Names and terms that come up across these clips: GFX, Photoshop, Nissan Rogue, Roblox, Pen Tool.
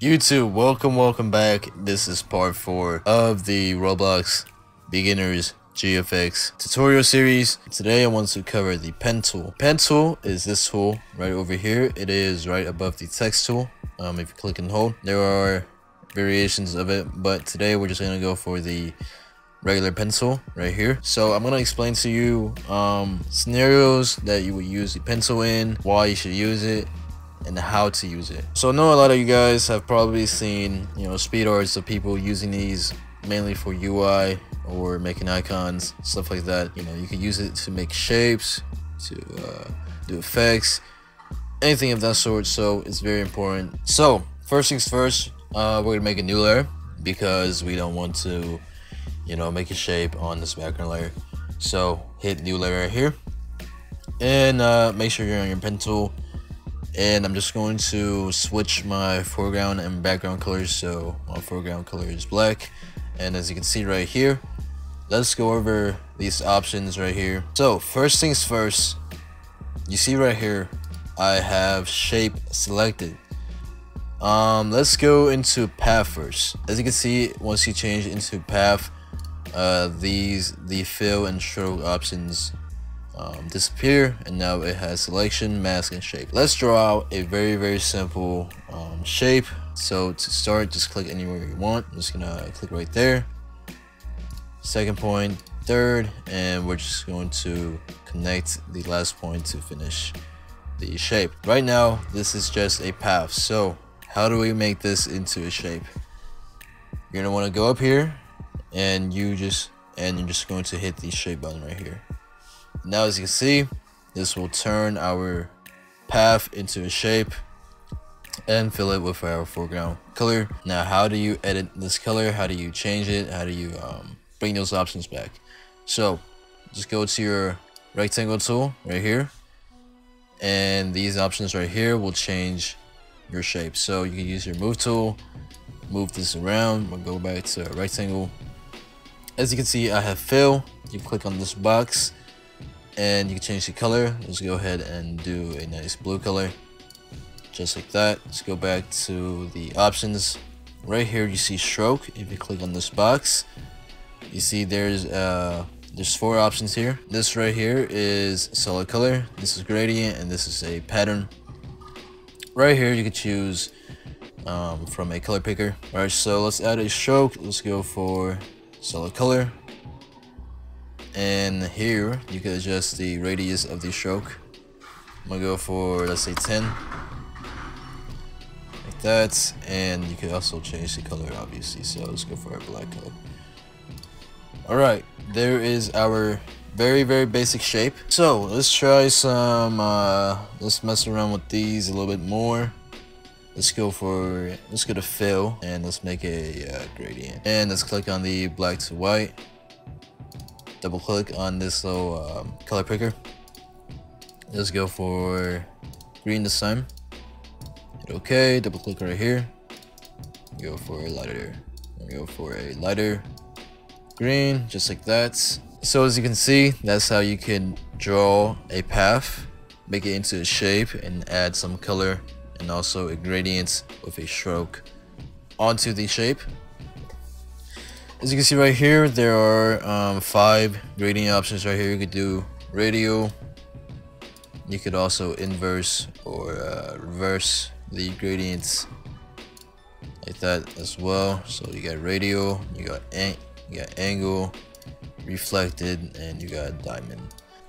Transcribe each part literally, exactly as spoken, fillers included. YouTube, welcome, welcome back. This is part four of the Roblox Beginners G F X tutorial series. Today I want to cover the pen tool. Pen tool is this tool right over here. It is right above the text tool. Um, if you click and hold, there are variations of it, but today we're just gonna go for the regular pen tool right here. So I'm gonna explain to you um, scenarios that you would use the pen tool in, why you should use it, and how to use it. So I know a lot of you guys have probably seen, you know, speed arts of people using these mainly for U I or making icons, stuff like that. You know, you can use it to make shapes, to uh, do effects, anything of that sort. So it's very important. So first things first, uh, we're gonna make a new layer because we don't want to, you know, make a shape on this background layer. So hit new layer right here, and uh, make sure you're on your pen tool. And I'm just going to switch my foreground and background colors. So my foreground color is black. And as you can see right here, let's go over these options right here. So first things first, you see right here, I have shape selected. Um, let's go into path first. As you can see, once you change into path, uh, these, the fill and stroke options Um, disappear, and now it has selection, mask, and shape. Let's draw out a very very simple um, shape. So to start, just click anywhere you want. I'm just gonna click right there, second point, third, and we're just going to connect the last point to finish the shape. Right now this is just a path, so how do we make this into a shape? You're gonna want to go up here and you just and you're just going to hit the shape button right here. Now, as you can see, this will turn our path into a shape and fill it with our foreground color. Now, how do you edit this color? How do you change it? How do you um, bring those options back? So just go to your rectangle tool right here, and these options right here will change your shape. So you can use your move tool, move this around. We'll go back to rectangle. As you can see, I have fill. You click on this box and you can change the color. Let's go ahead and do a nice blue color, just like that. Let's go back to the options. Right here, you see stroke. If you click on this box, you see there's uh, there's four options here. This right here is solid color, this is gradient, and this is a pattern. Right here, you can choose um, from a color picker. All right, so let's add a stroke. Let's go for solid color. And here you can adjust the radius of the stroke. I'm gonna go for, let's say, ten, like that. And you can also change the color, obviously. So let's go for a black color. All right, there is our very very basic shape. So let's try some. Uh, let's mess around with these a little bit more. Let's go for let's go to fill and let's make a uh, gradient. And let's click on the black to white. Double click on this little um, color picker. Let's go for green this time. Hit OK. Double click right here. Go for a lighter. Go for a lighter green, just like that. So as you can see, that's how you can draw a path, make it into a shape, and add some color and also a gradient with a stroke onto the shape. As you can see right here, there are um, five gradient options right here. You could do radial. You could also inverse or uh, reverse the gradients like that as well. So you got radial, you got, you got angle, reflected, and you got diamond.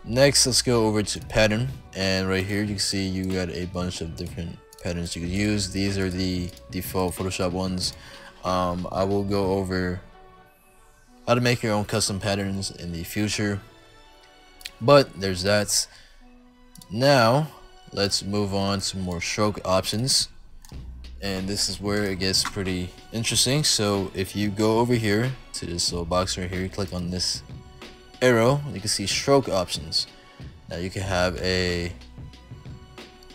Next, let's go over to pattern. And right here, you can see you got a bunch of different patterns you could use. These are the default Photoshop ones. Um, I will go over how to make your own custom patterns in the future, but there's that. Now let's move on to more stroke options, and this is where it gets pretty interesting. So if you go over here to this little box right here, you click on this arrow, you can see stroke options. Now you can have a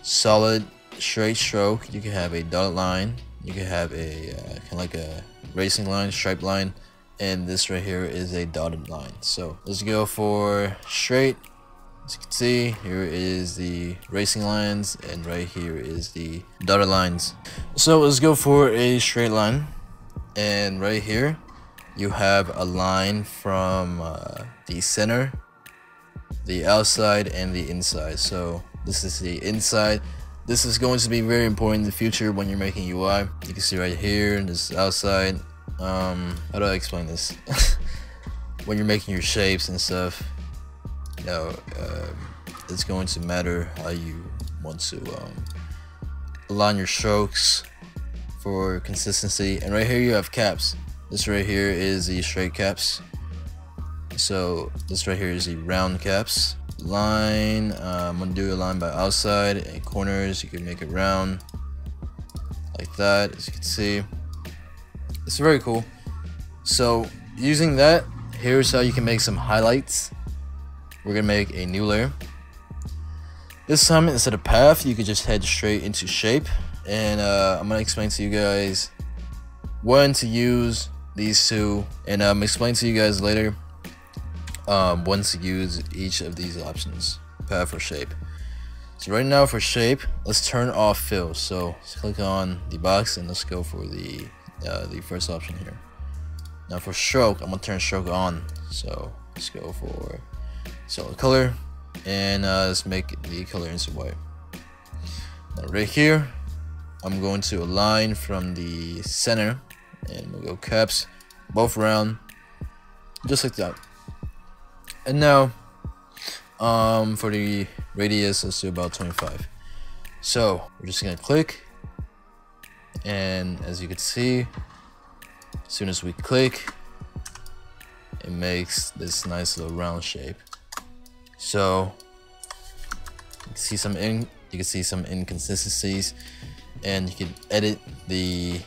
solid straight stroke, you can have a dotted line, you can have a uh, kind of like a racing line, striped line, and this right here is a dotted line. So let's go for straight. As you can see, here is the racing lines, and right here is the dotted lines. So let's go for a straight line, and right here you have a line from uh, the center, the outside, and the inside. So this is the inside. This is going to be very important in the future when you're making U I. You can see right here, this is outside. Um, how do I explain this? When you're making your shapes and stuff, you know, um, it's going to matter how you want to um, align your strokes for consistency. And right here you have caps. This right here is the straight caps. So this right here is the round caps. Line, uh, I'm gonna do a line by outside and corners. You can make it round like that, as you can see. It's very cool. So using that, here's how you can make some highlights. We're gonna make a new layer. This time, instead of path, you could just head straight into shape. And uh, I'm gonna explain to you guys when to use these two, and I'm um, explain to you guys later um, when to use each of these options, path or shape. So right now for shape, let's turn off fill. So let's click on the box and let's go for the uh, the first option here. Now for stroke, I'm gonna turn stroke on. So let's go for solid color, and uh, let's make the color into white. Now right here, I'm going to align from the center, and we'll go caps, both round, just like that. And now, um, for the radius, let's do about twenty-five. So we're just gonna click, and as you can see, as soon as we click, it makes this nice little round shape. So you can see some in you can see some inconsistencies, and you can edit the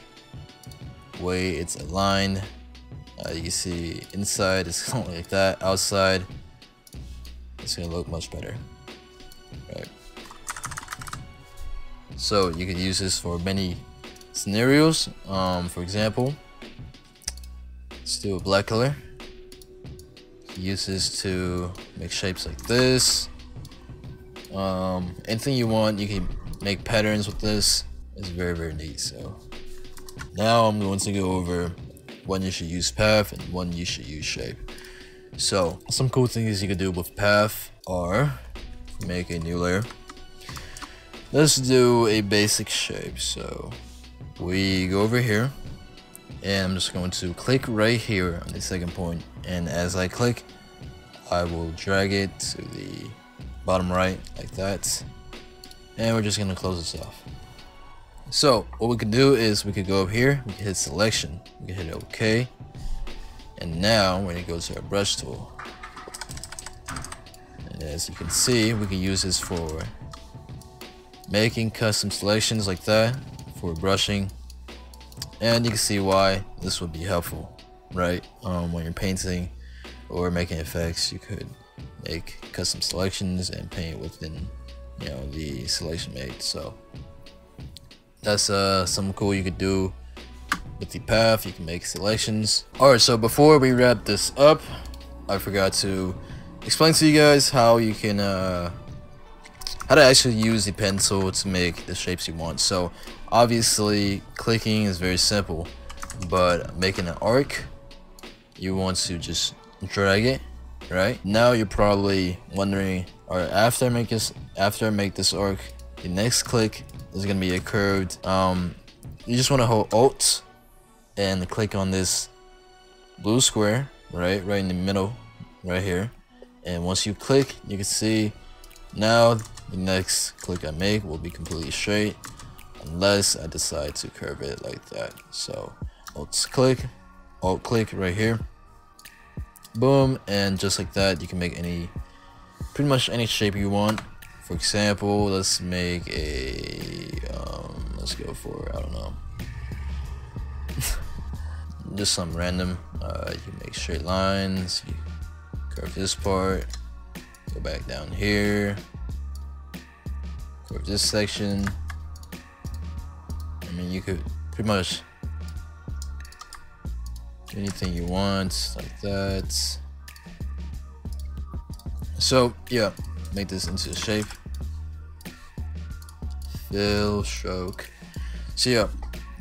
way it's aligned. Uh, you can see inside it's kind of like that, outside it's gonna look much better, right? So you could use this for many scenarios. Um, for example, let's do a black color. Use this to make shapes like this. Um, anything you want, you can make patterns with this. It's very, very neat. So now I'm going to go over when you should use path and when you should use shape. So some cool things you can do with path are make a new layer. Let's do a basic shape. So we go over here, and I'm just going to click right here on the second point, and as I click, I will drag it to the bottom right like that, and we're just gonna close this off. So what we could do is we could go up here, we could hit selection, we could hit OK, and now we're gonna go to our brush tool, and as you can see, we can use this for making custom selections like that for brushing. And you can see why this would be helpful, right? Um, when you're painting or making effects, you could make custom selections and paint within, you know, the selection made. So that's uh, something cool you could do with the path. You can make selections. All right, so before we wrap this up, I forgot to explain to you guys how you can uh, how to actually use the pencil to make the shapes you want. So obviously clicking is very simple, but making an arc, you want to just drag it, right? Now you're probably wondering, all right, after I make this after I make this arc, the next click is gonna be a curved. Um, you just want to hold Alt and click on this blue square, right, right in the middle, right here. And once you click, you can see now the next click I make will be completely straight, unless I decide to curve it like that. So alt click, alt click right here, boom, and just like that, you can make any, pretty much any shape you want. For example, let's make a, um, let's go for, I don't know, just some random. Uh, you can make straight lines, you curve this part, go back down here, curve this section. I mean, you could pretty much do anything you want like that. So yeah, make this into a shape. Fill stroke. So yeah,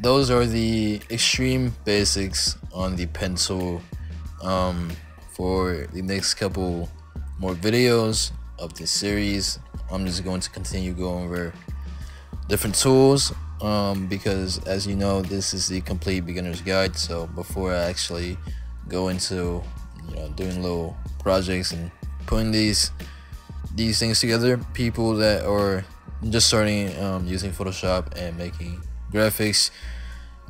those are the extreme basics on the pencil. Um, for the next couple more videos of this series, I'm just going to continue going over different tools, um, because as you know, this is the complete beginner's guide. So before I actually go into, you know, doing little projects and putting these these things together, people that are just starting um, using Photoshop and making graphics,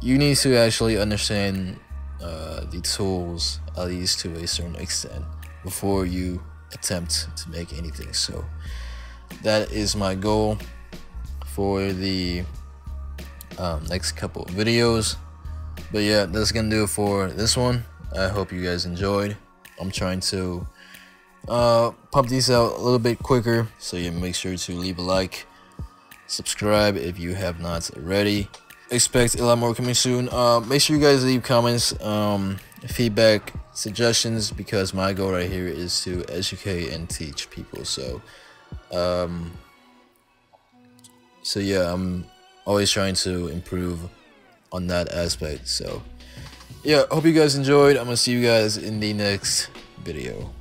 you need to actually understand uh, the tools, at least to a certain extent, before you attempt to make anything. So that is my goal for the um, next couple of videos. But yeah, that's gonna do it for this one. I hope you guys enjoyed. I'm trying to uh, pump these out a little bit quicker, so you make sure to leave a like, subscribe if you have not already. Expect a lot more coming soon. Uh, make sure you guys leave comments, um, feedback, suggestions, because my goal right here is to educate and teach people. So um, so yeah, I'm always trying to improve on that aspect. So yeah, hope you guys enjoyed. I'm gonna see you guys in the next video.